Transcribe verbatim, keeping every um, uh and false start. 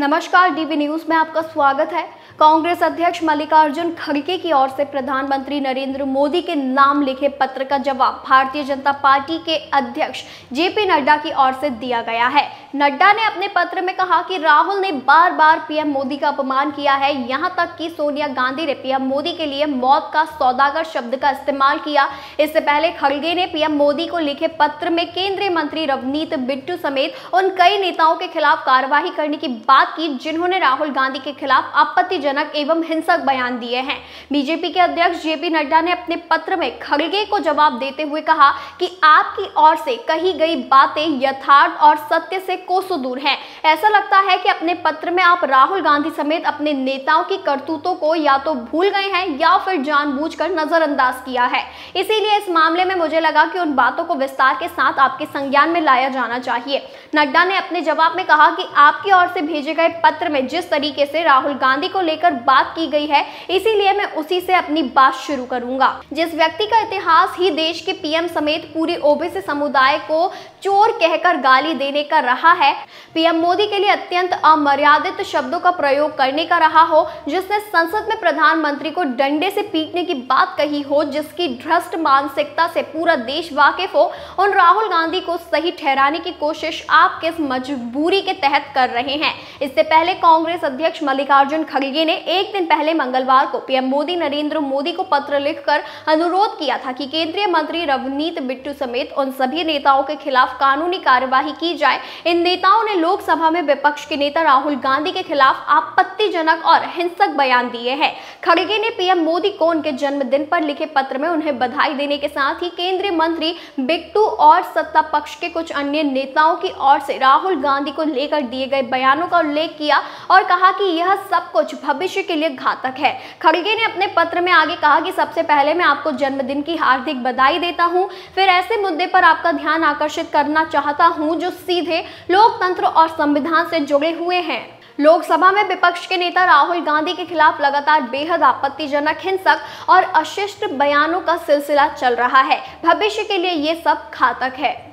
नमस्कार, DV news में आपका स्वागत है। कांग्रेस अध्यक्ष मल्लिकार्जुन खड़गे की ओर से प्रधानमंत्री नरेंद्र मोदी के नाम लिखे पत्र का जवाब भारतीय जनता पार्टी के अध्यक्ष जे पी नड्डा की ओर से दिया गया है। नड्डा ने अपने पत्र में कहा कि राहुल ने बार बार पीएम मोदी का अपमान किया है, यहां तक कि सोनिया गांधी ने पीएम मोदी के लिए मौत का सौदागर शब्द का इस्तेमाल किया। इससे पहले खड़गे ने पीएम मोदी को लिखे पत्र में केंद्रीय मंत्री रवनीत बिट्टू समेत उन कई नेताओं के खिलाफ कार्यवाही करने की बात की, जिन्होंने राहुल गांधी के खिलाफ आपत्तिजनक एवं हिंसक बयान दिए हैं। बीजेपी के अध्यक्ष जे पी नड्डा ने अपने पत्र में खड़गे को जवाब देते हुए कहा कि आपकी ओर से कही गई बातें यथार्थ और सत्य से कोसों दूर हैं। ऐसा लगता है कि अपने पत्र में आप राहुल गांधी समेत अपने नेताओं की करतूतों को या तो भूल गए हैं या फिर जानबूझकर नजरअंदाज किया है। इसीलिए इस मामले में मुझे लगा कि उन बातों को विस्तार के साथ आपके संज्ञान में लाया जाना चाहिए। नड्डा ने अपने जवाब में कहा कि आपकी ओर से भेजे गए पत्र में जिस तरीके से राहुल गांधी को लेकर बात की गई है, इसीलिए मैं उसी से अपनी बात शुरू करूंगा। जिस व्यक्ति का इतिहास ही देश के पीएम समेत पूरे ओबीसी समुदाय को चोर कहकर गाली देने का रहा है, पीएम मोदी के लिए अत्यंत अमर्यादित शब्दों का प्रयोग करने का रहा हो, जिसने संसद में प्रधानमंत्री को डंडे से पीटने की बात कही हो, जिसकी भ्रष्ट मानसिकता से पूरा देश वाकिफ हो, उन राहुल गांधी को सही ठहराने की कोशिश आप किस मजबूरी के तहत कर रहे हैं। इससे पहले कांग्रेस अध्यक्ष मल्लिकार्जुन खड़गे ने एक दिन पहले मंगलवार को पीएम मोदी नरेंद्र मोदी को पत्र लिखकर अनुरोध किया था कि केंद्रीय मंत्री रवनीत बिट्टू समेत उन सभी नेताओं के खिलाफ कानूनी कार्यवाही की जाए। इन नेताओं ने लोकसभा में विपक्ष के नेता राहुल गांधी के खिलाफ आपत्तिजनक और हिंसक बयान दिए हैं। खड़गे ने पीएम मोदी को उनके जन्मदिन पर लिखे पत्र में उन्हें बधाई देने के साथ ही केंद्रीय मंत्री बिट्टू और सत्ता पक्ष के कुछ अन्य नेताओं की ओर से राहुल गांधी को लेकर दिए गए बयानों का उल्लेख किया और कहा कि यह सब कुछ भविष्य के लिए घातक है। खड़गे ने अपने पत्र में आगे कहा कि सबसे पहले मैं आपको जन्मदिन की हार्दिक बधाई देता हूँ, फिर ऐसे मुद्दे पर आपका ध्यान आकर्षित करना चाहता हूँ जो सीधे लोकतंत्र और संविधान से जुड़े हुए हैं। लोकसभा में विपक्ष के नेता राहुल गांधी के खिलाफ लगातार बेहद आपत्तिजनक, हिंसक और अशिष्ट बयानों का सिलसिला चल रहा है। भविष्य के लिए ये सब घातक है।